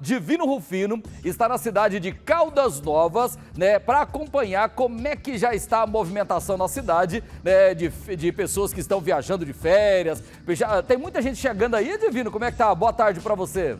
Divino Rufino está na cidade de Caldas Novas, né, para acompanhar como é que já está a movimentação na cidade, né, de pessoas que estão viajando de férias. Tem muita gente chegando aí, Divino, como é que tá? Boa tarde para você.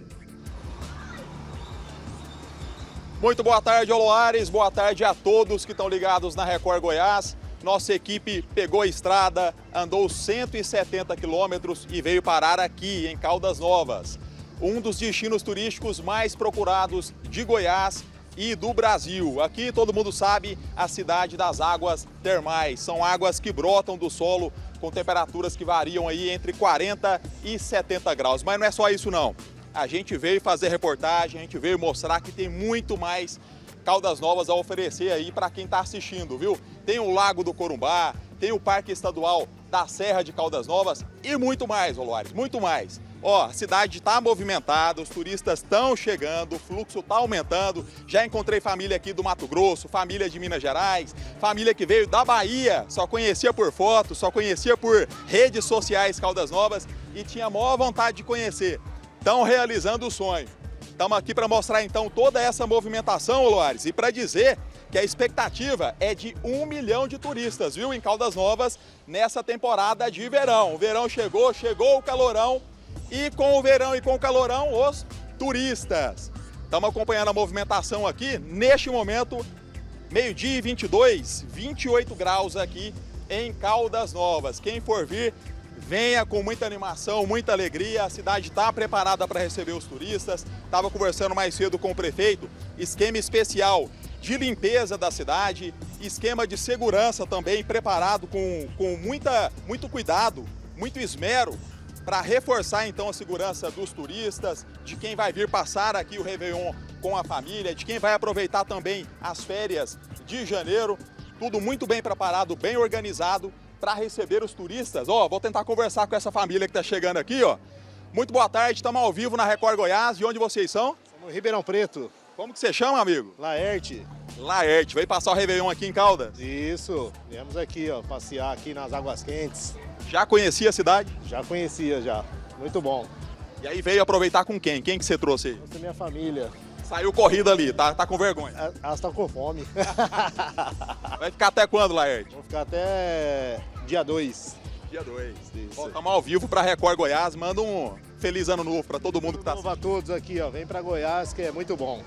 Muito boa tarde, Oloares, boa tarde a todos que estão ligados na Record Goiás. Nossa equipe pegou a estrada, andou 170 quilômetros e veio parar aqui em Caldas Novas. Um dos destinos turísticos mais procurados de Goiás e do Brasil. Aqui, todo mundo sabe, a cidade das águas termais. São águas que brotam do solo com temperaturas que variam aí entre 40 e 70 graus. Mas não é só isso, não. A gente veio fazer reportagem, a gente veio mostrar que tem muito mais Caldas Novas a oferecer aí para quem está assistindo, viu? Tem o Lago do Corumbá, tem o Parque Estadual da Serra de Caldas Novas e muito mais, Oloares, muito mais. Ó, a cidade está movimentada, os turistas estão chegando, o fluxo está aumentando. Já encontrei família aqui do Mato Grosso, família de Minas Gerais, família que veio da Bahia, só conhecia por fotos, só conhecia por redes sociais Caldas Novas e tinha a maior vontade de conhecer. Estão realizando o sonho. Estamos aqui para mostrar então toda essa movimentação, Oloares, e para dizer que a expectativa é de 1 milhão de turistas, viu, em Caldas Novas nessa temporada de verão. O verão chegou, chegou o calorão, e com o verão e com o calorão, os turistas. Estamos acompanhando a movimentação aqui, neste momento, meio-dia e 22, 28 graus aqui em Caldas Novas. Quem for vir, venha com muita animação, muita alegria. A cidade está preparada para receber os turistas. Estava conversando mais cedo com o prefeito. Esquema especial de limpeza da cidade, esquema de segurança também preparado com muito cuidado, muito esmero, para reforçar então a segurança dos turistas, de quem vai vir passar aqui o Réveillon com a família, de quem vai aproveitar também as férias de janeiro. Tudo muito bem preparado, bem organizado, para receber os turistas. Ó, vou tentar conversar com essa família que está chegando aqui, ó. Muito boa tarde, estamos ao vivo na Record Goiás. De onde vocês são? Estamos em Ribeirão Preto. Como que você chama, amigo? Laerte. Laerte, veio passar o Réveillon aqui em Caldas? Isso, viemos aqui, ó, passear aqui nas águas quentes. Já conhecia a cidade? Já conhecia, já. Muito bom. E aí veio aproveitar com quem? Quem que você trouxe aí? Trouxe minha família. Saiu corrida ali, tá com vergonha. Elas estão com fome. Vai ficar até quando, Laerte? Vou ficar até dia 2. Dia 2. Estamos ao vivo para Record Goiás. Manda um feliz ano novo para todo mundo que tá assistindo. Novo a todos aqui, ó. Vem para Goiás, que é muito bom.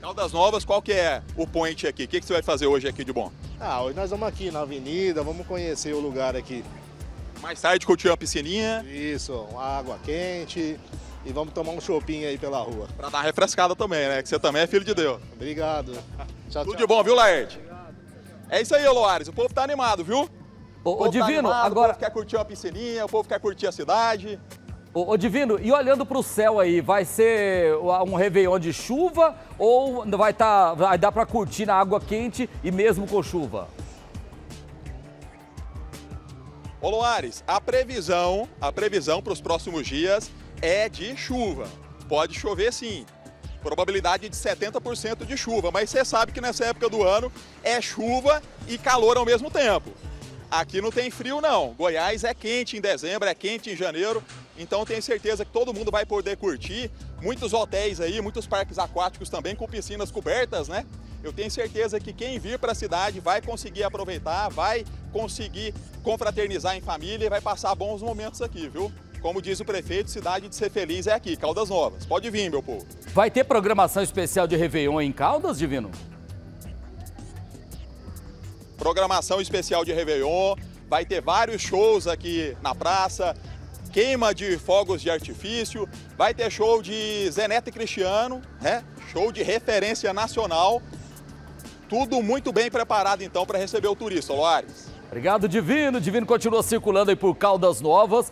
Caldas Novas, qual que é o point aqui? O que você vai fazer hoje aqui de bom? Ah, hoje nós vamos aqui na avenida, vamos conhecer o lugar aqui. Mais tarde curtir uma piscininha. Isso, uma água quente. E vamos tomar um chopinho aí pela rua. Pra dar refrescada também, né? Que você também é filho de Deus. Obrigado. Tchau, tudo tchau. De bom, viu, Laerte? É isso aí, Oloares. O povo tá animado, viu? O Divino, tá animado, agora... O povo quer curtir uma piscininha, o povo quer curtir a cidade. Ô Divino, e olhando pro céu aí, vai ser um Réveillon de chuva ou vai dar pra curtir na água quente e mesmo com chuva? Ô Oloares, a previsão pros próximos dias... é de chuva, pode chover sim, probabilidade de 70% de chuva, mas você sabe que nessa época do ano é chuva e calor ao mesmo tempo. Aqui não tem frio não, Goiás é quente em dezembro, é quente em janeiro, então tenho certeza que todo mundo vai poder curtir, muitos hotéis aí, muitos parques aquáticos também com piscinas cobertas, né? Eu tenho certeza que quem vir para a cidade vai conseguir aproveitar, vai conseguir confraternizar em família e vai passar bons momentos aqui, viu? Como diz o prefeito, cidade de ser feliz é aqui, Caldas Novas. Pode vir, meu povo. Vai ter programação especial de Réveillon em Caldas, Divino? Programação especial de Réveillon, vai ter vários shows aqui na praça, queima de fogos de artifício, vai ter show de Zé Neto e Cristiano, né? Show de referência nacional. Tudo muito bem preparado, então, para receber o turista, Oloares. Obrigado, Divino. Divino continua circulando aí por Caldas Novas.